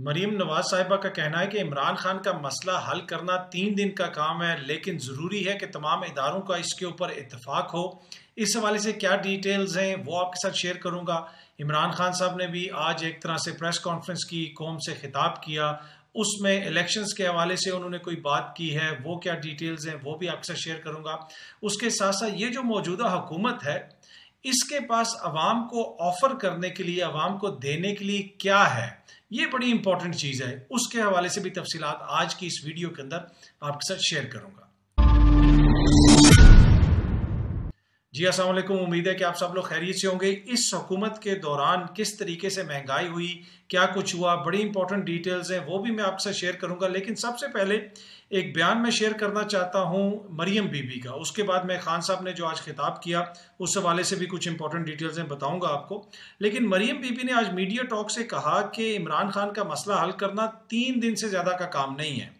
मरीम नवाज साहिबा का कहना है कि इमरान खान का मसला हल करना 3 दिन का काम है, लेकिन ज़रूरी है कि तमाम इदारों का इसके ऊपर इत्तफाक हो। इस हवाले से क्या डिटेल्स हैं वो आपके साथ शेयर करूंगा। इमरान खान साहब ने भी आज एक तरह से प्रेस कॉन्फ्रेंस की, कौम से खिताब किया, उसमें इलेक्शंस के हवाले से उन्होंने कोई बात की है, वो क्या डिटेल्स हैं वो भी आपके साथ शेयर करूंगा। उसके साथ साथ ये जो मौजूदा हुकूमत है, इसके पास आवाम को ऑफर करने के लिए, आवाम को देने के लिए क्या है, ये बड़ी इंपॉर्टेंट चीज़ है। उसके हवाले से भी तफसीलात आज की इस वीडियो के अंदर आपके साथ शेयर करूंगा। जी अस्सलाम वालेकुम, उम्मीद है कि आप सब लोग खैरियत से होंगे। इस हुकूमत के दौरान किस तरीके से महंगाई हुई, क्या कुछ हुआ, बड़ी इंपॉर्टेंट डिटेल्स हैं वो भी मैं आपके साथ शेयर करूंगा। लेकिन सबसे पहले एक बयान मैं शेयर करना चाहता हूं मरियम बीबी का, उसके बाद मैं खान साहब ने जो आज खिताब किया उस हवाले से भी कुछ इंपॉर्टेंट डिटेल्स हैं, बताऊंगा आपको। लेकिन मरियम बीबी ने आज मीडिया टॉक से कहा कि इमरान खान का मसला हल करना 3 दिन से ज़्यादा का काम नहीं है।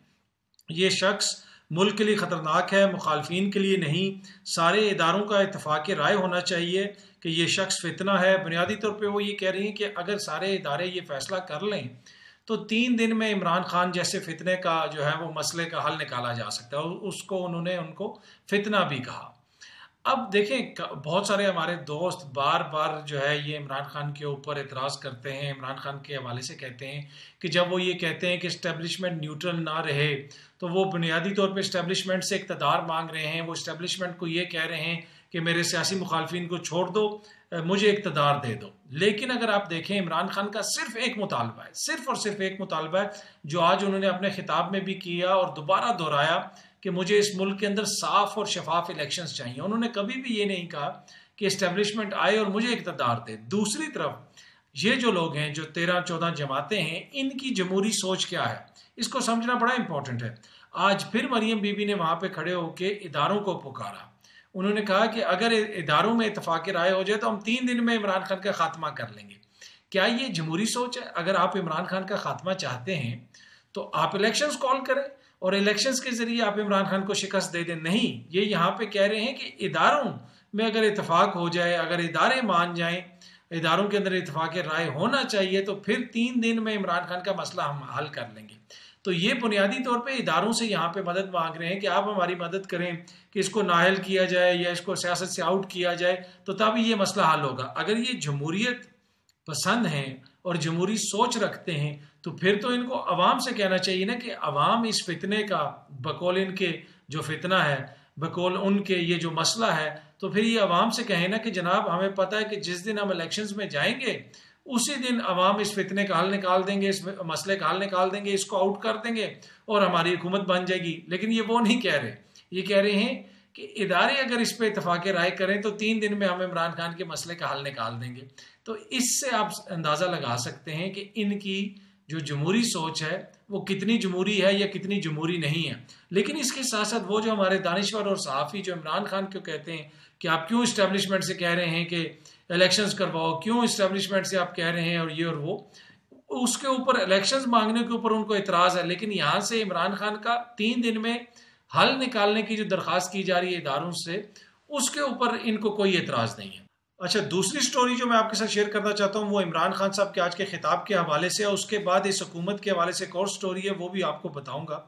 ये शख्स मुल्क के लिए ख़तरनाक है, मुखालफीन के लिए नहीं। सारे इदारों का इत्तफाक़ राय होना चाहिए कि ये शख्स फितना है। बुनियादी तौर पे वो ये कह रही हैं कि अगर सारे इदारे ये फ़ैसला कर लें तो 3 दिन में इमरान खान जैसे फितने का जो है वो मसले का हल निकाला जा सकता है। उसको उन्होंने उनको फितना भी कहा। अब देखें, बहुत सारे हमारे दोस्त बार बार जो है ये इमरान खान के ऊपर एतराज़ करते हैं, इमरान खान के हवाले से कहते हैं कि जब वो ये कहते हैं कि इस्टेब्लिशमेंट न्यूट्रल ना रहे तो वो बुनियादी तौर पे इस्टेब्लिशमेंट से इक़्तिदार मांग रहे हैं। वो इस्टेब्लिशमेंट को ये कह रहे हैं कि मेरे सियासी मुखालफिन को छोड़ दो, मुझे इक़्तिदार दे दो। लेकिन अगर आप देखें, इमरान खान का सिर्फ एक मुतालबा है, सिर्फ और सिर्फ एक मुतालबा है, जो आज उन्होंने अपने खिताब में भी किया और दोबारा दोहराया कि मुझे इस मुल्क के अंदर साफ और शफाफ इलेक्शंस चाहिए। उन्होंने कभी भी ये नहीं कहा कि इस्टेब्लिशमेंट आए और मुझे इक़्तिदार दे। दूसरी तरफ ये जो लोग हैं, जो 13-14 जमातें हैं, इनकी जमहूरी सोच क्या है, इसको समझना बड़ा इंपॉर्टेंट है। आज फिर मरियम बीबी ने वहाँ पे खड़े होकर इदारों को पुकारा। उन्होंने कहा कि अगर इदारों में इतफाक़ राय हो जाए तो हम 3 दिन में इमरान खान का खात्मा कर लेंगे। क्या ये जमहूरी सोच है? अगर आप इमरान खान का खात्मा चाहते हैं तो आप इलेक्शंस कॉल करें और इलेक्शंस के ज़रिए आप इमरान खान को शिकस्त दे दें। नहीं, ये यहाँ पे कह रहे हैं कि इदारों में अगर इतफाक़ हो जाए, अगर इदारे मान जाएं, इदारों के अंदर इतफाक़ राय होना चाहिए तो फिर 3 दिन में इमरान खान का मसला हम हल कर लेंगे। तो ये बुनियादी तौर पे इदारों से यहाँ पे मदद मांग रहे हैं कि आप हमारी मदद करें कि इसको नाहल किया जाए या इसको सियासत से आउट किया जाए तो तभी ये मसला हल होगा। अगर ये जमहूरियत पसंद हैं और जमहूरी सोच रखते हैं तो फिर तो इनको आवाम से कहना चाहिए ना कि आवाम इस फितने का, बकौल इनके जो फितना है, बकौल उनके ये जो मसला है, तो फिर ये आवाम से कहें ना कि जनाब हमें पता है कि जिस दिन हम इलेक्शंस में जाएंगे उसी दिन आवाम इस फितने का हल निकाल देंगे, इस मसले का हल निकाल देंगे, इसको आउट कर देंगे और हमारी हुकूमत बन जाएगी। लेकिन ये वो नहीं कह रहे। ये कह रहे हैं कि इदारे अगर इस पर इतफाक़ राय करें तो 3 दिन में हम इमरान खान के मसले का हल निकाल देंगे। तो इससे आप अंदाज़ा लगा सकते हैं कि इनकी जो जमहूरी सोच है वो कितनी जमहूरी है या कितनी जमहूरी नहीं है। लेकिन इसके साथ साथ वो जो हमारे दानिश्वर और सहाफ़ी जो इमरान खान को कहते हैं कि आप क्यों इस्टेब्लिशमेंट से कह रहे हैं कि इलेक्शंस करवाओ, क्यों इस्टेब्लिशमेंट से आप कह रहे हैं और ये और वो, उसके ऊपर इलेक्शंस मांगने के ऊपर उनको एतराज़ है। लेकिन यहाँ से इमरान खान का 3 दिन में हल निकालने की जो दरख्वास्त की जा रही है इदारों से, उसके ऊपर इनको कोई एतराज़ नहीं है। अच्छा, दूसरी स्टोरी जो मैं आपके साथ शेयर करना चाहता हूँ वो इमरान खान साहब के आज के खिताब के हवाले से, उसके बाद इस हुकूमत के हवाले से एक और स्टोरी है वो भी आपको बताऊंगा।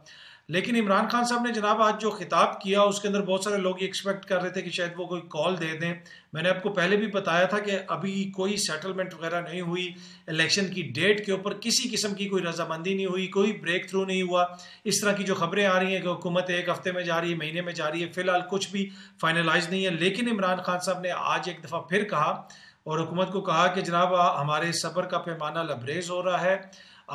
लेकिन इमरान खान साहब ने जनाब आज जो खिताब किया उसके अंदर बहुत सारे लोग ये एक्सपेक्ट कर रहे थे कि शायद वो कोई कॉल दे दें। मैंने आपको पहले भी बताया था कि अभी कोई सेटलमेंट वगैरह नहीं हुई, इलेक्शन की डेट के ऊपर किसी किस्म की कोई रजामंदी नहीं हुई, कोई ब्रेक थ्रू नहीं हुआ। इस तरह की जो खबरें आ रही हैं कि हुकूमत 1 हफ्ते में जा रही है, महीने में जा रही है, फिलहाल कुछ भी फाइनलाइज नहीं है। लेकिन इमरान खान साहब ने आज एक दफ़ा फिर कहा और हुकूमत को कहा कि जनाब हमारे सब्र का पैमाना लबरेज हो रहा है,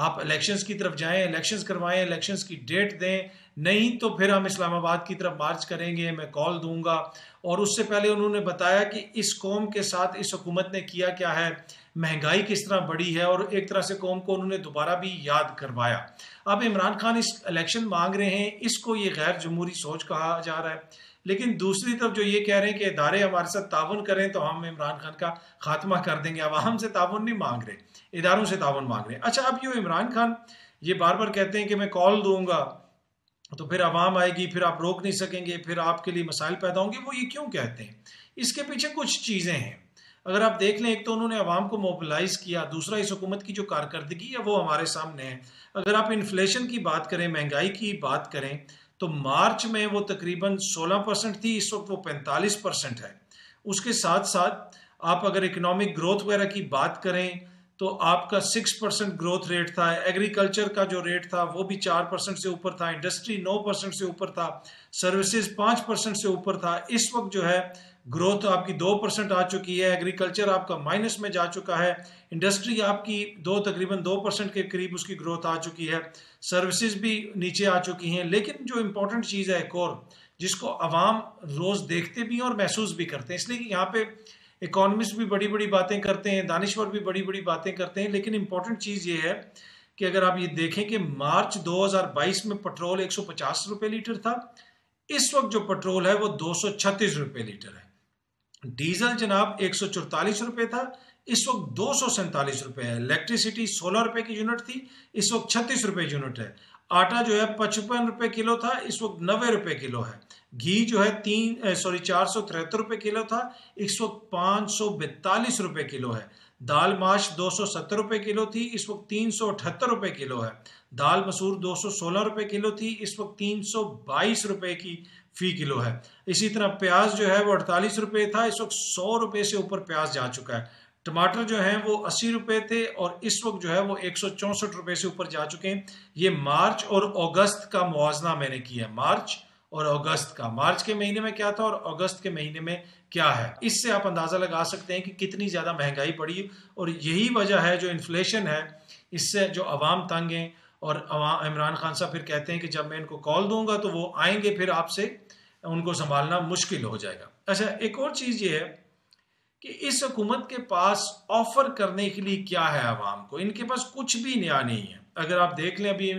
आप इलेक्शंस की तरफ जाएं, इलेक्शंस करवाएं, इलेक्शंस की डेट दें, नहीं तो फिर हम इस्लामाबाद की तरफ मार्च करेंगे, मैं कॉल दूंगा। और उससे पहले उन्होंने बताया कि इस कौम के साथ इस हुकूमत ने किया क्या है, महंगाई किस तरह बढ़ी है, और एक तरह से कौम को उन्होंने दोबारा भी याद करवाया। अब इमरान खान इस इलेक्शन मांग रहे हैं, इसको ये गैर जमहूरी सोच कहा जा रहा है। लेकिन दूसरी तरफ जो ये कह रहे हैं कि इदारे हमारे साथ तावन करें तो हम इमरान खान का खात्मा कर देंगे, आवाम से तावन नहीं मांग रहे, इदारों से तावन मांग रहे हैं। अच्छा, अब ये इमरान खान ये बार बार कहते हैं कि मैं कॉल दूंगा तो फिर आवाम आएगी, फिर आप रोक नहीं सकेंगे, फिर आपके लिए मसाइल पैदा होंगे, वो ये क्यों कहते हैं? इसके पीछे कुछ चीज़ें हैं। अगर आप देख लें, एक तो उन्होंने आवाम को मोबिलाइज किया, दूसरा इस हुकूमत की जो कारकर्दगी है वो हमारे सामने है। अगर आप इन्फ्लेशन की बात करें, महंगाई की बात करें, तो मार्च में वो तकरीबन 16% थी, इस वक्त वो 45% है। उसके साथ साथ आप अगर इकोनॉमिक ग्रोथ वगैरह की बात करें तो आपका 6% ग्रोथ रेट था, एग्रीकल्चर का जो रेट था वो भी 4% से ऊपर था, इंडस्ट्री 9% से ऊपर था, सर्विसेज 5% से ऊपर था। इस वक्त जो है ग्रोथ आपकी 2% आ चुकी है, एग्रीकल्चर आपका माइनस में जा चुका है, इंडस्ट्री आपकी तकरीबन 2% के करीब उसकी ग्रोथ आ चुकी है, सर्विसेज भी नीचे आ चुकी हैं। लेकिन जो इम्पोर्टेंट चीज़ है एक और, जिसको आवाम रोज़ देखते भी हैं और महसूस भी करते हैं, इसलिए कि यहाँ पे इकोनॉमिस्ट भी बड़ी बड़ी बातें करते हैं, दानिश्वर भी बड़ी बड़ी बातें करते हैं, लेकिन इम्पोर्टेंट चीज़ ये है कि अगर आप ये देखें कि मार्च 2022 में पेट्रोल 150 रुपये लीटर था, इस वक्त जो पेट्रोल है वो 236 रुपये लीटर है। डीजल जनाब 144 रुपये था, इस वक्त 247 रुपये है। इलेक्ट्रिसिटी 16 रुपये की यूनिट थी, इस वक्त 36 रुपये यूनिट है। आटा जो है 55 रुपये किलो था, इस वक्त 90 रुपये किलो है। घी जो है 473 रुपये किलो था, इस वक्त 542 रुपये किलो है। दाल माश 270 रुपये किलो थी, इस वक्त 378 रुपये किलो है। दाल मसूर 216 रुपये किलो थी, इस वक्त 322 रुपये की फी किलो है। इसी तरह प्याज जो है वो 48 रुपये था, इस वक्त 100 रुपये से ऊपर प्याज जा चुका है। टमाटर जो हैं वो 80 रुपये थे और इस वक्त जो है वो 164 रुपये से ऊपर जा चुके हैं। ये मार्च और अगस्त का मुआवजना मैंने किया है, मार्च और अगस्त का, मार्च के महीने में क्या था और अगस्त के महीने में क्या है। इससे आप अंदाज़ा लगा सकते हैं कि कितनी ज़्यादा महंगाई बढ़ी, और यही वजह है जो इन्फ्लेशन है, इससे जो आवाम तंग हैं। और इमरान खान साहब फिर कहते हैं कि जब मैं इनको कॉल दूंगा तो वो आएंगे, फिर आपसे उनको संभालना मुश्किल हो जाएगा। अच्छा, एक और चीज़ ये है कि इस हुकूमत के पास ऑफ़र करने के लिए क्या है आवाम को, इनके पास कुछ भी नया नहीं है। अगर आप देख लें, अभी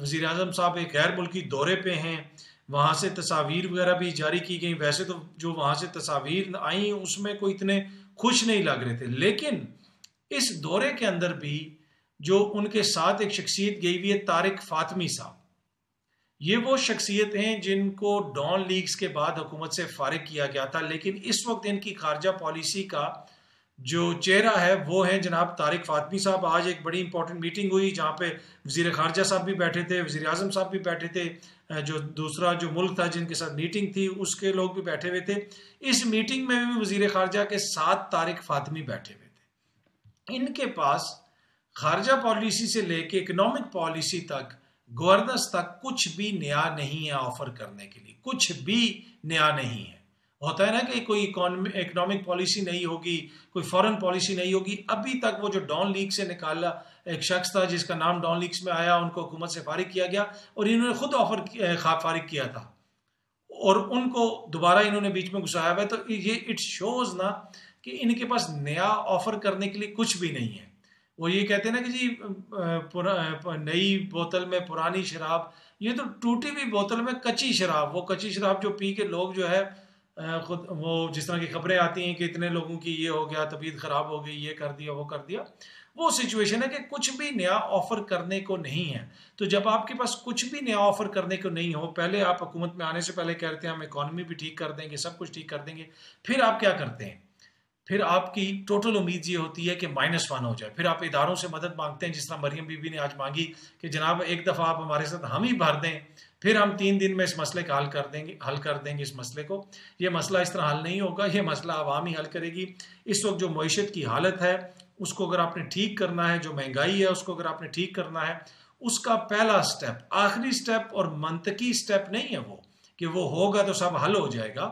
वज़ीर आज़म साहब एक गैर मुल्की दौरे पे हैं, वहाँ से तस्वीर वगैरह भी जारी की गई। वैसे तो जो वहाँ से तस्वीर आई उसमें कोई इतने खुश नहीं लग रहे थे, लेकिन इस दौरे के अंदर भी जो उनके साथ एक शख्सियत गई हुई है, तारिक फातमी साहब, ये वो शख्सियत हैं जिनको डॉन लीग्स के बाद हुकूमत से फारिग किया गया था, लेकिन इस वक्त इनकी खारजा पॉलिसी का जो चेहरा है वो है जनाब तारिक फातमी साहब। आज एक बड़ी इंपॉर्टेंट मीटिंग हुई जहाँ पे वज़ीर ख़ारजा साहब भी बैठे थे, वज़ीर आज़म साहब भी बैठे थे, जो दूसरा जो मुल्क था जिनके साथ मीटिंग थी उसके लोग भी बैठे हुए थे। इस मीटिंग में भी वज़ीर ख़ारजा के साथ तारिक फातमी बैठे हुए थे। इनके पास खारजा पॉलिसी से लेके इकनॉमिक पॉलिसी तक, गवर्नेंस तक कुछ भी नया नहीं है, ऑफ़र करने के लिए कुछ भी नया नहीं है। होता है ना कि कोई इकोनॉमिक पॉलिसी नहीं होगी, कोई फॉरेन पॉलिसी नहीं होगी। अभी तक वो जो डॉन लीग से निकाला एक शख्स था जिसका नाम डॉन लीग्स में आया, उनको हुकूमत से फारिग किया गया और इन्होंने खुद ऑफर फारिग किया था और उनको दोबारा इन्होंने बीच में घुसाया हुआ है। तो ये इट शोज़ ना कि इनके पास नया ऑफ़र करने के लिए कुछ भी नहीं है। वो ये कहते हैं ना कि जी नई बोतल में पुरानी शराब, ये तो टूटी हुई बोतल में कच्ची शराब। वो कच्ची शराब जो पी के लोग जो है खुद वो जिस तरह की खबरें आती हैं कि इतने लोगों की ये हो गया, तबीयत ख़राब हो गई, ये कर दिया, वो कर दिया, वो सिचुएशन है कि कुछ भी नया ऑफ़र करने को नहीं है। तो जब आपके पास कुछ भी नया ऑफ़र करने को नहीं हो, पहले आप हुकूमत में आने से पहले कहते हैं हम इकॉनमी भी ठीक कर देंगे, सब कुछ ठीक कर देंगे, फिर आप क्या करते हैं, फिर आपकी टोटल उम्मीद ये होती है कि -1 हो जाए। फिर आप इदारों से मदद मांगते हैं, जिस तरह मरियम बीबी ने आज मांगी कि जनाब एक दफ़ा आप हमारे साथ हम ही भर दें, फिर हम 3 दिन में इस मसले का हल कर देंगे इस मसले को। ये मसला इस तरह हल नहीं होगा, ये मसला आवाम ही हल करेगी। इस वक्त जो मईशत की हालत है उसको अगर आपने ठीक करना है, जो महंगाई है उसको अगर आपने ठीक करना है, उसका पहला स्टेप, आखिरी स्टेप और मनतकी स्टेप नहीं है वो कि वो होगा तो सब हल हो जाएगा,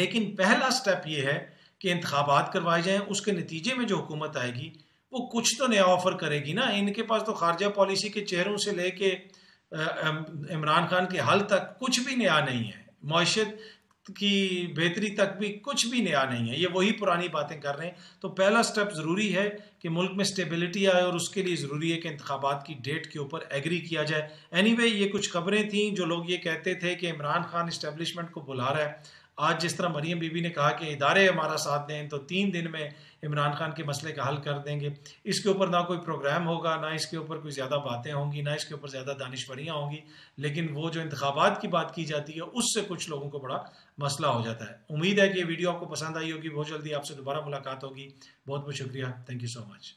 लेकिन पहला स्टेप ये है कि इंतखाबात करवाए जाएँ। उसके नतीजे में जो हुकूमत आएगी वो कुछ तो नया ऑफ़र करेगी ना। इनके पास तो खारजा पॉलिसी के चेहरों से लेके इमरान खान के हल तक कुछ भी नया नहीं है, मईशत की बेहतरी तक भी कुछ भी नया नहीं है, ये वही पुरानी बातें कर रहे हैं। तो पहला स्टेप ज़रूरी है कि मुल्क में स्टेबिलिटी आए और उसके लिए ज़रूरी है कि इंतखाबात की डेट के ऊपर एग्री किया जाए। एनीवे, ये कुछ खबरें थीं जो लोग ये कहते थे कि इमरान खान इस्टेब्लिशमेंट को बुला रहा है। आज जिस तरह मरियम बीबी ने कहा कि इदारे हमारा साथ दें तो 3 दिन में इमरान खान के मसले का हल कर देंगे, इसके ऊपर ना कोई प्रोग्राम होगा, ना इसके ऊपर कोई ज़्यादा बातें होंगी, ना इसके ऊपर ज़्यादा दानिशवरियाँ होंगी, लेकिन वो जो इंतखाबात की बात की जाती है उससे कुछ लोगों को बड़ा मसला हो जाता है। उम्मीद है कि ये वीडियो आपको पसंद आई होगी। बहुत जल्दी आपसे दोबारा मुलाकात होगी। बहुत बहुत शुक्रिया। Thank you so much.